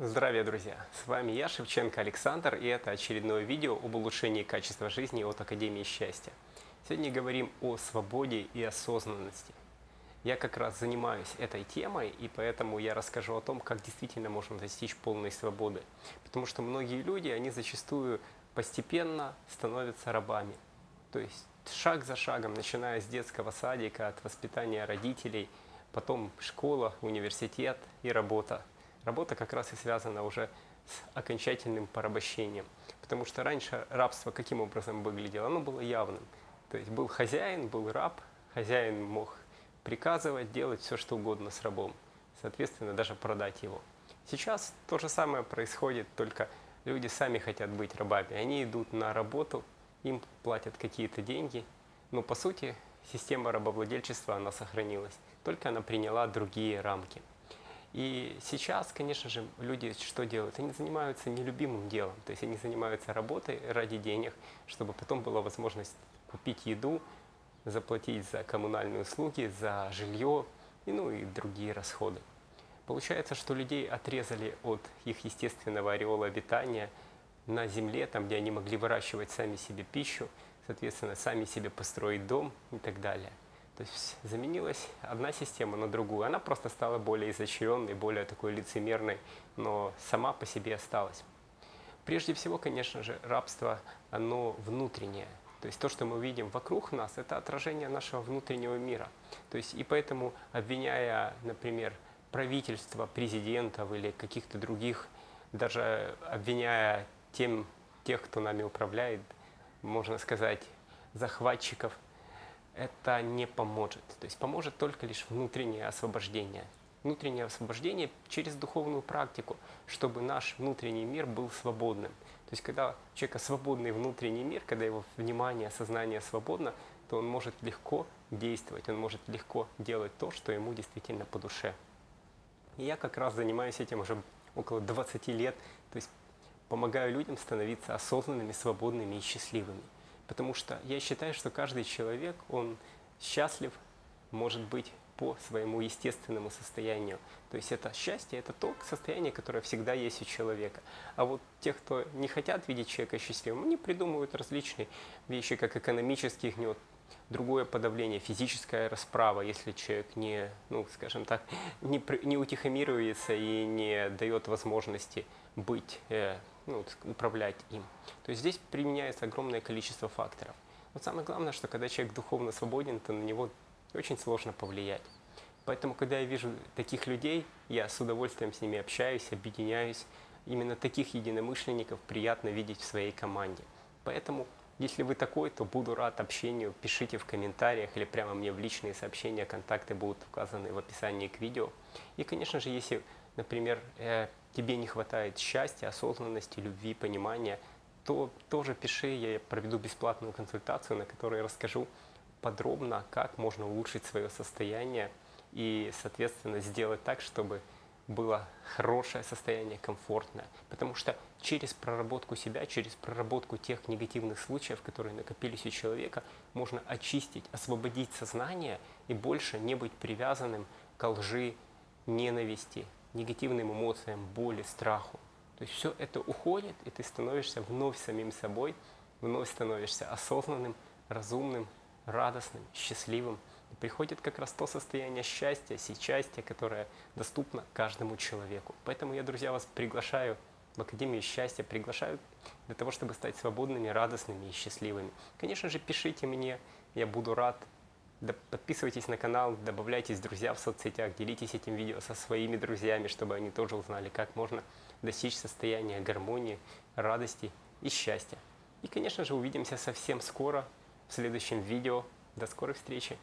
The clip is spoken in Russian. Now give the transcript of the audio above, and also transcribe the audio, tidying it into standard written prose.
Здравия, друзья! С вами я, Шевченко Александр, и это очередное видео об улучшении качества жизни от Академии Счастья. Сегодня говорим о свободе и осознанности. Я как раз занимаюсь этой темой, и поэтому я расскажу о том, как действительно можно достичь полной свободы. Потому что многие люди, они зачастую постепенно становятся рабами. То есть шаг за шагом, начиная с детского садика, от воспитания родителей, потом школа, университет и работа. Работа как раз и связана уже с окончательным порабощением. Потому что раньше рабство каким образом выглядело? Оно было явным. То есть был хозяин, был раб. Хозяин мог приказывать, делать все, что угодно с рабом. Соответственно, даже продать его. Сейчас то же самое происходит, только люди сами хотят быть рабами. Они идут на работу, им платят какие-то деньги. Но по сути система рабовладельчества, она сохранилась. Только она приняла другие рамки. И сейчас, конечно же, люди что делают? Они занимаются нелюбимым делом. То есть они занимаются работой ради денег, чтобы потом была возможность купить еду, заплатить за коммунальные услуги, за жилье и другие расходы. Получается, что людей отрезали от их естественного ореола обитания на земле, там, где они могли выращивать сами себе пищу, соответственно, сами себе построить дом и так далее. То есть заменилась одна система на другую. Она просто стала более изощренной, более такой лицемерной, но сама по себе осталась. Прежде всего, конечно же, рабство, оно внутреннее. То есть то, что мы видим вокруг нас, это отражение нашего внутреннего мира. То есть и поэтому, обвиняя, например, правительство, президентов или каких-то других, даже обвиняя тех, кто нами управляет, можно сказать, захватчиков, это не поможет. То есть поможет только лишь внутреннее освобождение. Внутреннее освобождение через духовную практику, чтобы наш внутренний мир был свободным. То есть когда у человека свободный внутренний мир, когда его внимание, сознание свободно, то он может легко действовать, он может легко делать то, что ему действительно по душе. И я как раз занимаюсь этим уже около 20 лет, то есть помогаю людям становиться осознанными, свободными и счастливыми. Потому что я считаю, что каждый человек, он счастлив, может быть, по своему естественному состоянию. То есть это счастье, это то состояние, которое всегда есть у человека. А вот те, кто не хотят видеть человека счастливым, они придумывают различные вещи, как экономический гнет, другое подавление, физическая расправа, если человек не, скажем так, не утихомируется и не дает возможности быть, управлять им. То есть здесь применяется огромное количество факторов. Но самое главное, что когда человек духовно свободен, то на него очень сложно повлиять. Поэтому, когда я вижу таких людей, я с удовольствием с ними общаюсь, объединяюсь. Именно таких единомышленников приятно видеть в своей команде. Поэтому, если вы такой, то буду рад общению. Пишите в комментариях или прямо мне в личные сообщения. Контакты будут указаны в описании к видео. И, конечно же, если, например, тебе не хватает счастья, осознанности, любви, понимания, то тоже пиши, я проведу бесплатную консультацию, на которой расскажу подробно, как можно улучшить свое состояние и, соответственно, сделать так, чтобы было хорошее состояние, комфортное. Потому что через проработку себя, через проработку тех негативных случаев, которые накопились у человека, можно очистить, освободить сознание и больше не быть привязанным к лжи, ненависти, негативным эмоциям, боли, страху. То есть все это уходит, и ты становишься вновь самим собой, вновь становишься осознанным, разумным, радостным, счастливым. И приходит как раз то состояние счастья, сечастья, которое доступно каждому человеку. Поэтому я, друзья, вас приглашаю в Академию Счастья, приглашаю для того, чтобы стать свободными, радостными и счастливыми. Конечно же, пишите мне, я буду рад. Подписывайтесь на канал, добавляйтесь в друзья в соцсетях, делитесь этим видео со своими друзьями, чтобы они тоже узнали, как можно достичь состояния гармонии, радости и счастья. И, конечно же, увидимся совсем скоро в следующем видео. До скорой встречи!